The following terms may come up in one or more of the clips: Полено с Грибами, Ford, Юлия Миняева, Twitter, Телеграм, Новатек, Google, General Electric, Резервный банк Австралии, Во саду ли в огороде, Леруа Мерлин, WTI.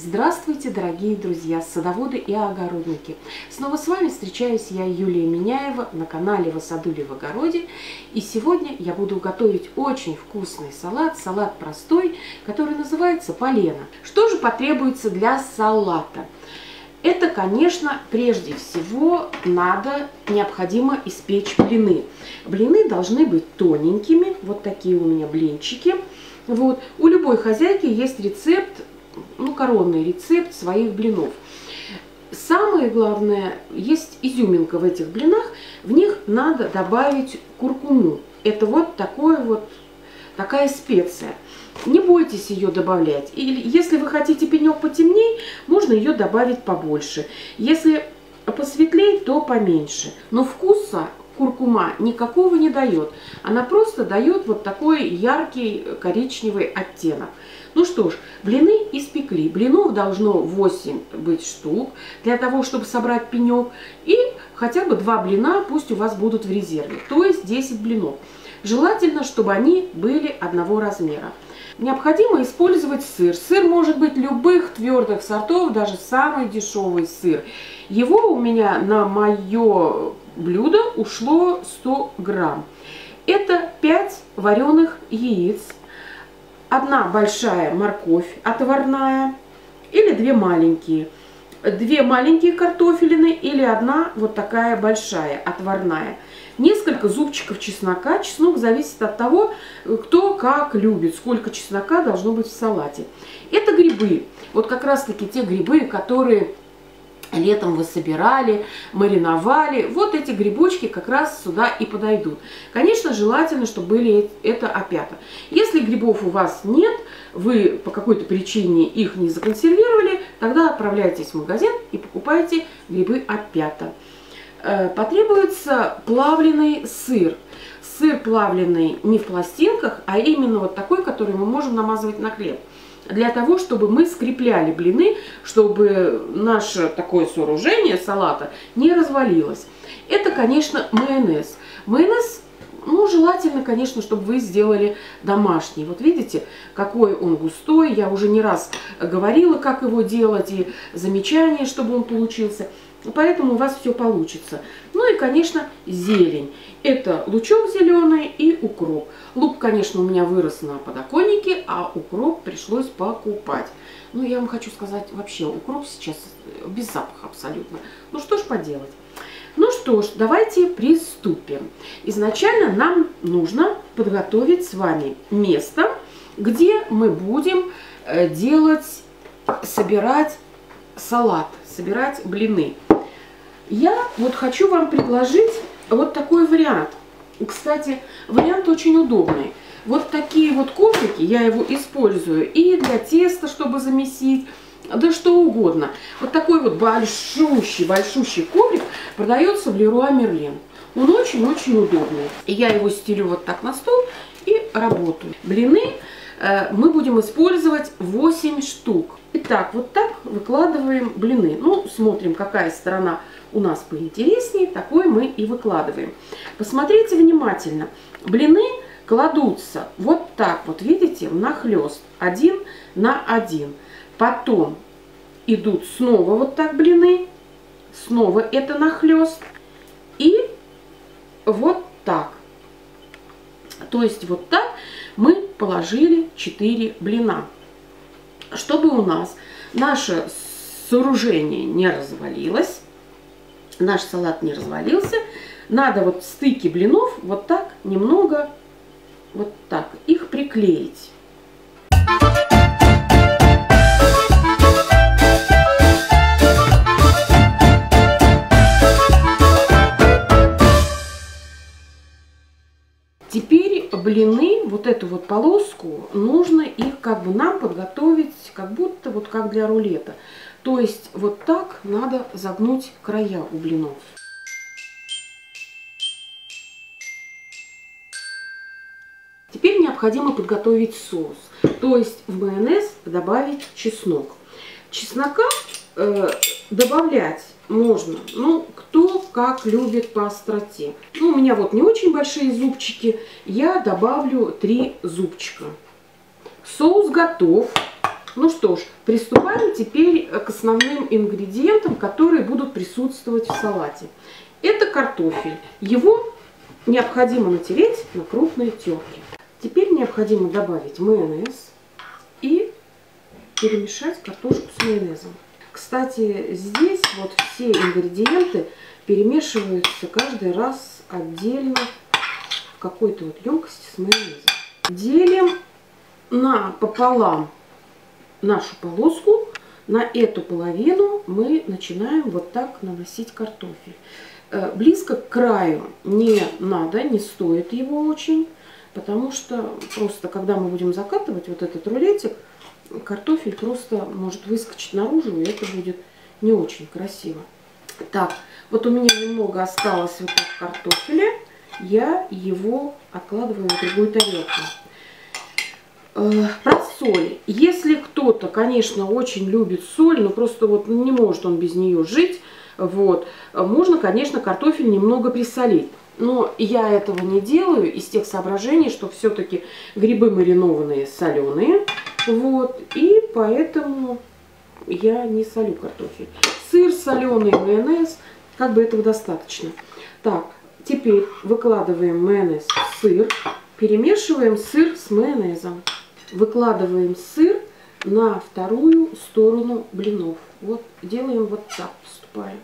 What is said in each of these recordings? Здравствуйте, дорогие друзья, садоводы и огородники! Снова с вами встречаюсь я, Юлия Миняева, на канале «Во саду ли в огороде». И сегодня я буду готовить очень вкусный салат, салат простой, который называется полено. Что же потребуется для салата? Это, конечно, прежде всего необходимо испечь блины. Блины должны быть тоненькими, вот такие у меня блинчики. Вот. У любой хозяйки есть рецепт, коронный рецепт своих блинов. Самое главное, есть изюминка в этих блинах, в них надо добавить куркуму. Это такая специя. Не бойтесь ее добавлять. Или если вы хотите пенек потемней, можно ее добавить побольше. Если посветлее, то поменьше. Но вкуса куркума никакого не дает. Она просто дает вот такой яркий коричневый оттенок. Ну что ж, блины испекли. Блинов должно 8 быть штук для того, чтобы собрать пенек. И хотя бы 2 блина пусть у вас будут в резерве. То есть 10 блинов. Желательно, чтобы они были одного размера. Необходимо использовать сыр. Сыр может быть любых твердых сортов, даже самый дешевый сыр. Его у меня на мое блюдо ушло 100 грамм. Это 5 вареных яиц, 1 большая морковь отварная или 2 маленькие. 2 маленькие картофелины или 1 вот такая большая отварная. Несколько зубчиков чеснока. Чеснок зависит от того, кто как любит, сколько чеснока должно быть в салате. Это грибы. Вот как раз таки те грибы, которые летом вы собирали, мариновали. Вот эти грибочки как раз сюда и подойдут. Конечно, желательно, чтобы были это опята. Если грибов у вас нет, вы по какой-то причине их не законсервировали, тогда отправляйтесь в магазин и покупайте грибы опята. Потребуется плавленый сыр. Сыр плавленый не в пластинках, а именно вот такой, который мы можем намазывать на хлеб. Для того, чтобы мы скрепляли блины, чтобы наше такое сооружение салата не развалилось. Это, конечно, майонез. Майонез, желательно, конечно, чтобы вы сделали домашний. Вот видите, какой он густой. Я уже не раз говорила, как его делать, и замечания, чтобы он получился. Поэтому у вас все получится. Ну и, конечно, зелень. Это лучок зеленый и укроп. Лук, конечно, у меня вырос на подоконнике, а укроп пришлось покупать. Ну, я вам хочу сказать, вообще укроп сейчас без запаха абсолютно. Ну, что ж поделать. Ну что ж, давайте приступим. Изначально нам нужно подготовить с вами место, где мы будем собирать салат, собирать блины. Я вот хочу вам предложить вот такой вариант. Кстати, вариант очень удобный. Вот такие вот коврики, я его использую и для теста, чтобы замесить, да что угодно. Вот такой вот большущий коврик продается в Леруа Мерлин. Он очень-очень удобный. Я его стелю вот так на стол и работаю. Блины мы будем использовать 8 штук. Итак, вот так выкладываем блины. Ну, смотрим, какая сторона у нас поинтереснее, такой мы и выкладываем. Посмотрите внимательно. Блины кладутся вот так вот, видите, внахлёст, один на один. Потом идут снова вот так блины, снова это нахлёст и вот так. То есть вот так мы положили 4 блина. Чтобы у нас наше сооружение не развалилось, наш салат не развалился, надо вот стыки блинов вот так немного, вот так их приклеить. Теперь блины, вот эту вот полоску, нужно их как бы нам подготовить, как будто вот как для рулета. То есть вот так надо загнуть края у блинов. Теперь необходимо подготовить соус. То есть в майонез добавить чеснок. Чеснока добавлять можно, кто как любит по остроте. У меня вот не очень большие зубчики, я добавлю 3 зубчика. Соус готов. Ну что ж, приступаем теперь к основным ингредиентам, которые будут присутствовать в салате. Это картофель. Его необходимо натереть на крупной терке. Теперь необходимо добавить майонез и перемешать картошку с майонезом. Кстати, здесь вот все ингредиенты перемешиваются каждый раз отдельно в какой-то вот емкости с майонезом. Делим напополам нашу полоску. На эту половину мы начинаем вот так наносить картофель. Близко к краю не надо, не стоит его очень, потому что просто когда мы будем закатывать вот этот рулетик, картофель просто может выскочить наружу, и это будет не очень красиво. Так, вот у меня немного осталось вот так картофеля. Я его откладываю в другую тарелку. Про соль. Если кто-то, конечно, очень любит соль, но просто вот не может он без нее жить, вот, можно, конечно, картофель немного присолить. Но я этого не делаю из тех соображений, что все-таки грибы маринованные соленые. Вот, и поэтому я не солю картофель. Сыр соленый, майонез, как бы этого достаточно. Так, теперь выкладываем майонез в сыр, перемешиваем сыр с майонезом. Выкладываем сыр на вторую сторону блинов. Вот, делаем вот так, поступаем.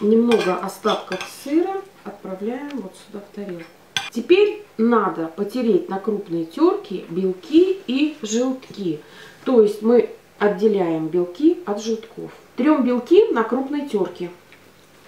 Немного остатков сыра отправляем вот сюда в тарелку. Теперь надо потереть на крупной терке белки и желтки. То есть мы отделяем белки от желтков. Трем белки на крупной терке.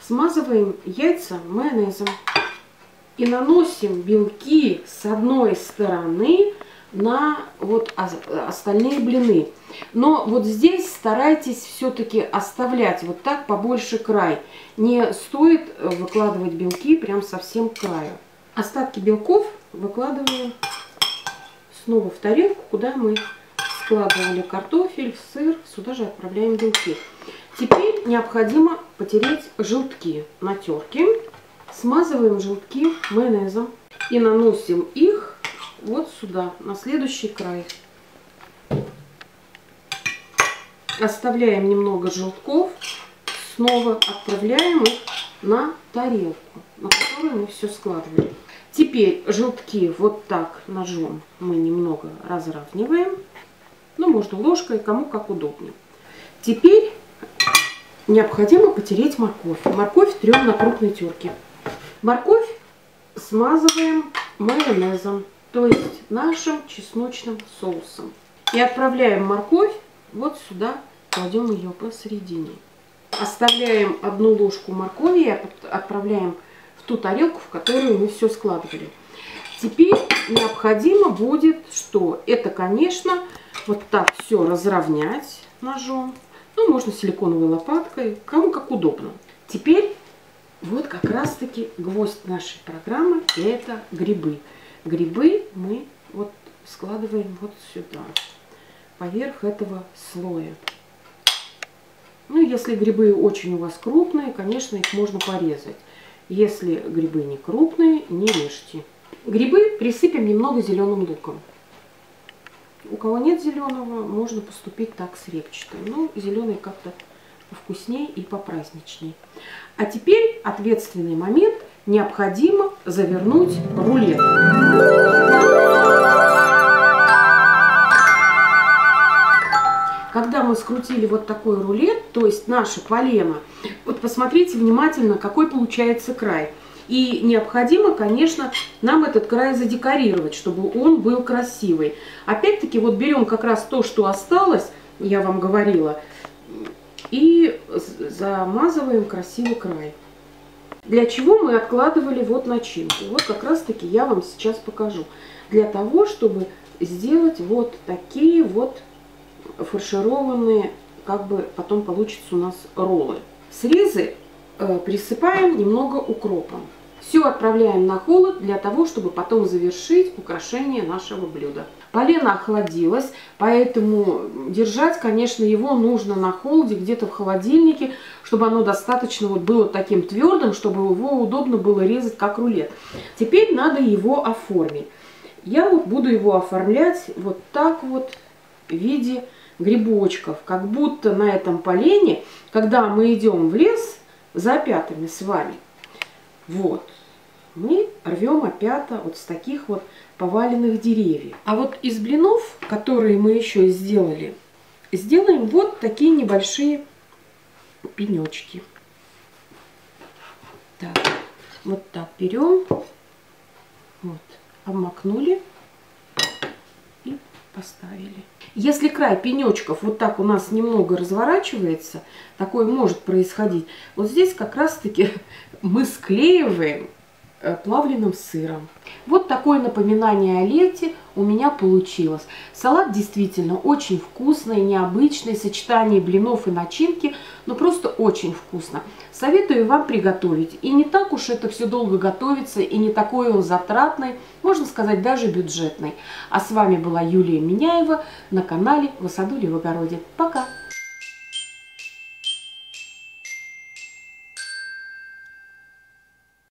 Смазываем яйца майонезом. И наносим белки с одной стороны на вот остальные блины. Но вот здесь старайтесь все-таки оставлять вот так побольше край. Не стоит выкладывать белки прям совсем к краю. Остатки белков выкладываем снова в тарелку, куда мы складывали картофель, сыр. Сюда же отправляем белки. Теперь необходимо потереть желтки на терке. Смазываем желтки майонезом и наносим их вот сюда, на следующий край. Оставляем немного желтков, снова отправляем их на тарелку, на которую мы все складывали. Теперь желтки вот так ножом мы немного разравниваем. Ну, можно ложкой, кому как удобнее. Теперь необходимо потереть морковь. Морковь трем на крупной терке. Морковь смазываем майонезом, то есть нашим чесночным соусом. И отправляем морковь вот сюда, кладем ее посередине. Оставляем одну ложку моркови и отправляем в ту тарелку, в которую мы все складывали. Теперь необходимо будет, что это, конечно, вот так все разровнять ножом. Ну, можно силиконовой лопаткой, кому как удобно. Теперь вот как раз-таки гвоздь нашей программы, и это грибы. Грибы мы вот складываем вот сюда, поверх этого слоя. Ну, если грибы очень у вас крупные, конечно, их можно порезать. Если грибы не крупные, не режьте. Грибы присыпем немного зеленым луком. У кого нет зеленого, можно поступить так с репчатым. Ну, зеленый как-то вкуснее и попраздничнее. А теперь ответственный момент. Необходимо завернуть рулет. Когда мы скрутили вот такой рулет, то есть наше полено, вот посмотрите внимательно, какой получается край. И необходимо, конечно, нам этот край задекорировать, чтобы он был красивый. Опять-таки, вот берем как раз то, что осталось, я вам говорила, и замазываем красивый край. Для чего мы откладывали вот начинку? Вот как раз-таки я вам сейчас покажу. Для того, чтобы сделать вот такие вот фаршированные, как бы потом получатся у нас роллы. Срезы присыпаем немного укропом. Все отправляем на холод для того, чтобы потом завершить украшение нашего блюда. Полено охладилось, поэтому держать, конечно, его нужно на холоде, где-то в холодильнике, чтобы оно достаточно вот было таким твердым, чтобы его удобно было резать как рулет. Теперь надо его оформить. Я вот буду его оформлять вот так вот в виде грибочков, как будто на этом полене, когда мы идем в лес за опятами с вами, вот, мы рвем опята вот с таких вот поваленных деревьев. А вот из блинов, которые мы еще сделали, сделаем вот такие небольшие пенечки. Так, вот так берем, вот, обмакнули и поставили. Если край пенечков вот так у нас немного разворачивается, такое может происходить, вот здесь как раз-таки мы склеиваем плавленым сыром. Вот такое напоминание о лете у меня получилось. Салат действительно очень вкусный, необычный, сочетание блинов и начинки, но просто очень вкусно. Советую вам приготовить. И не так уж это все долго готовится, и не такой он затратный, можно сказать, даже бюджетный. А с вами была Юлия Миняева на канале «Во саду ли в огороде». Пока!